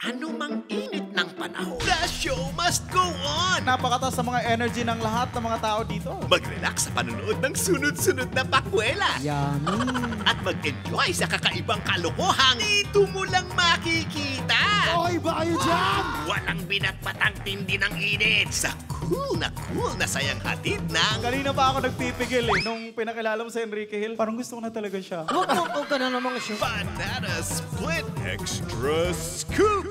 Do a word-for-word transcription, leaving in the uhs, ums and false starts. Ano mang init ng panahon, the show must go on! Napakataas ng mga energy ng lahat ng mga tao dito. Mag-relax sa panunood ng sunod-sunod na pakwela. Yummy! At mag-enjoy sa kakaibang kalokohan. Dito mo lang makikita! Okay ba kayo dyan? Walang binatbatang tindi ng init sa cool na cool na sayang hatid ng... Kanina pa ako nagpipigil eh. Nung pinakilala mo sa Enrique Hill, parang gusto ko na talaga siya. Huwag mo ka na naman siya. Banana Split Extra Scoop!